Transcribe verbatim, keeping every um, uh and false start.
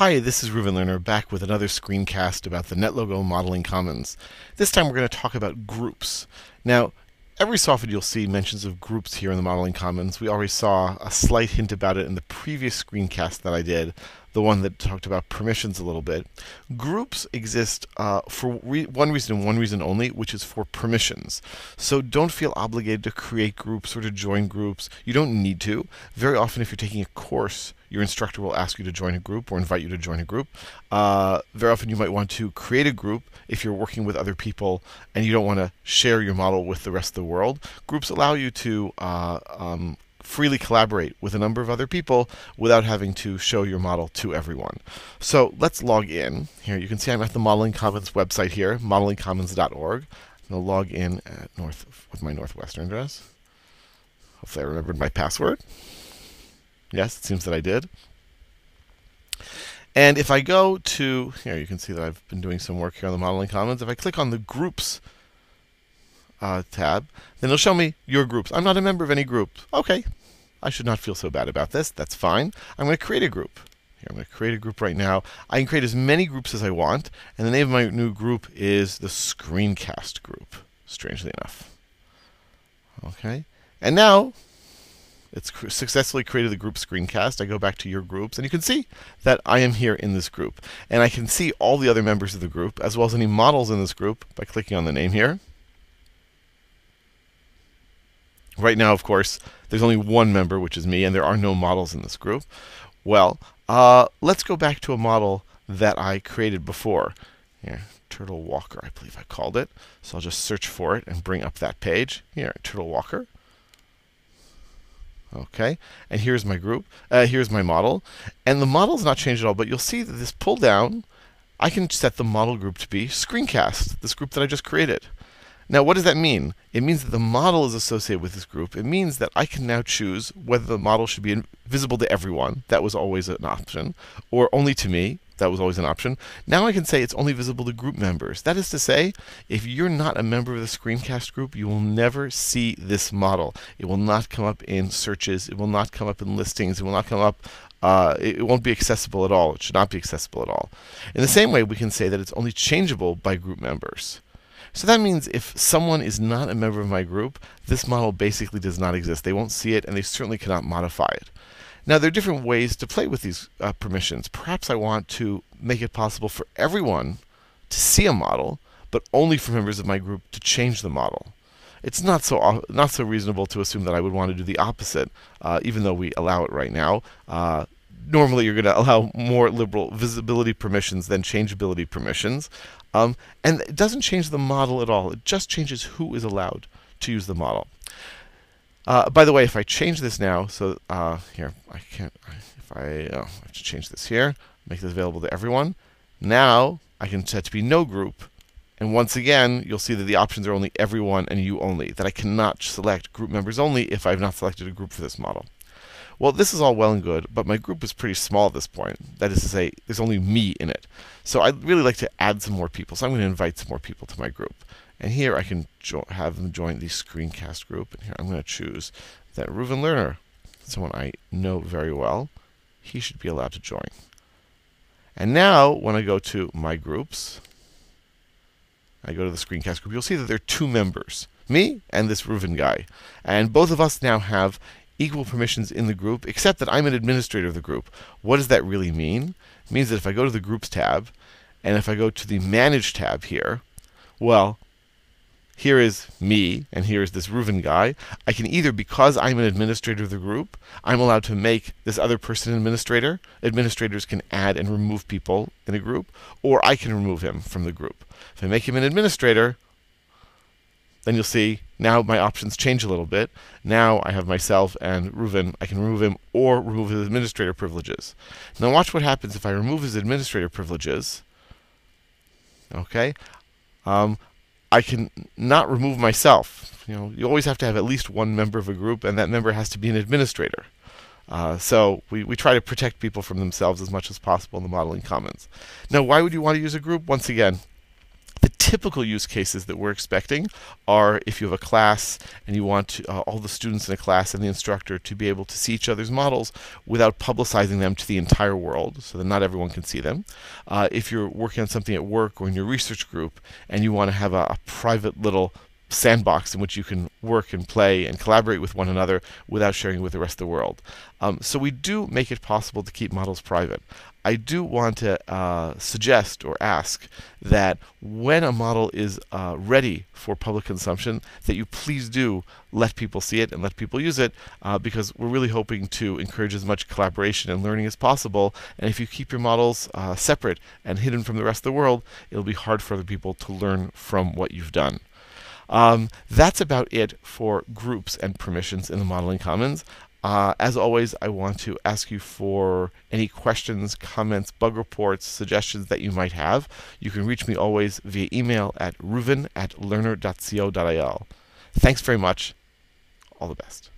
Hi, this is Reuven Lerner, back with another screencast about the NetLogo Modeling Commons. This time we're going to talk about groups. Now, every so often you'll see mentions of groups here in the Modeling Commons. We already saw a slight hint about it in the previous screencast that I did, the one that talked about permissions a little bit. Groups exist uh, for re one reason and one reason only, which is for permissions. So don't feel obligated to create groups or to join groups. You don't need to. Very often if you're taking a course, your instructor will ask you to join a group or invite you to join a group. Uh, very often you might want to create a group if you're working with other people and you don't want to share your model with the rest of the world. Groups allow you to uh, um, freely collaborate with a number of other people without having to show your model to everyone. So let's log in. Here you can see I'm at the Modeling Commons website here, modeling commons dot org. I'm going to log in at North, with my Northwestern address. Hopefully I remembered my password. Yes, it seems that I did. And if I go to, here you can see that I've been doing some work here on the Modeling Commons. If I click on the Groups uh, tab, then it'll show me your groups. I'm not a member of any group. OK, I should not feel so bad about this. That's fine. I'm going to create a group. Here, I'm going to create a group right now. I can create as many groups as I want. And the name of my new group is the Screencast group, strangely enough. OK, and now it's successfully created the group Screencast. I go back to your groups, and you can see that I am here in this group. And I can see all the other members of the group, as well as any models in this group, by clicking on the name here. Right now, of course, there's only one member, which is me, and there are no models in this group. Well, uh, let's go back to a model that I created before. Here, TurtleWalker, I believe I called it. So I'll just search for it and bring up that page. Here, TurtleWalker. Okay, and here's my group. Uh, here's my model, and the model's not changed at all. But you'll see that this pull down, I can set the model group to be Screencast, this group that I just created. Now, what does that mean? It means that the model is associated with this group. It means that I can now choose whether the model should be visible to everyone. That was always an option, or only to me. That was always an option. Now I can say it's only visible to group members. That is to say, if you're not a member of the Screencast group, you will never see this model. It will not come up in searches. It will not come up in listings. It will not come up. Uh, it won't be accessible at all. It should not be accessible at all. In the same way, we can say that it's only changeable by group members. So that means if someone is not a member of my group, this model basically does not exist. They won't see it, and they certainly cannot modify it. Now, there are different ways to play with these uh, permissions. Perhaps I want to make it possible for everyone to see a model, but only for members of my group to change the model. It's not so, not so reasonable to assume that I would want to do the opposite, uh, even though we allow it right now. Uh, normally, you're going to allow more liberal visibility permissions than changeability permissions. Um, and it doesn't change the model at all. It just changes who is allowed to use the model. Uh, by the way, if I change this now, so uh, here, I can't, if I, oh, I have to change this here, make this available to everyone. Now, I can set to be no group. And once again, you'll see that the options are only everyone and you only, that I cannot select group members only if I've not selected a group for this model. Well, this is all well and good, but my group is pretty small at this point. That is to say, there's only me in it. So I'd really like to add some more people. So I'm going to invite some more people to my group. And here I can have them join the Screencast group. And here I'm going to choose that Reuven Lerner, someone I know very well, he should be allowed to join. And now when I go to my groups, I go to the Screencast group, you'll see that there are two members, me and this Reuven guy. And both of us now have equal permissions in the group, except that I'm an administrator of the group. What does that really mean? It means that if I go to the Groups tab, and if I go to the Manage tab here, well, here is me, and here is this Reuven guy. I can either, because I'm an administrator of the group, I'm allowed to make this other person an administrator. Administrators can add and remove people in a group, or I can remove him from the group. If I make him an administrator, then you'll see now my options change a little bit. Now I have myself and Reuven. I can remove him or remove his administrator privileges. Now watch what happens if I remove his administrator privileges. Okay. Um, I can not remove myself. You know, you always have to have at least one member of a group, and that member has to be an administrator. Uh, so we, we try to protect people from themselves as much as possible in the Modeling Commons. Now, why would you want to use a group? Once again, The typical use cases that we're expecting are if you have a class and you want uh, all the students in a class and the instructor to be able to see each other's models without publicizing them to the entire world so that not everyone can see them. Uh, if you're working on something at work or in your research group and you want to have a, a private little sandbox in which you can work and play and collaborate with one another without sharing with the rest of the world. Um, so we do make it possible to keep models private. I do want to uh, suggest or ask that when a model is uh, ready for public consumption, that you please do let people see it and let people use it, uh, because we're really hoping to encourage as much collaboration and learning as possible. And if you keep your models uh, separate and hidden from the rest of the world, it'll be hard for other people to learn from what you've done. Um, that's about it for groups and permissions in the Modeling Commons. Uh, as always, I want to ask you for any questions, comments, bug reports, suggestions that you might have. You can reach me always via email at reuven at lerner dot co dot i l. Thanks very much. All the best.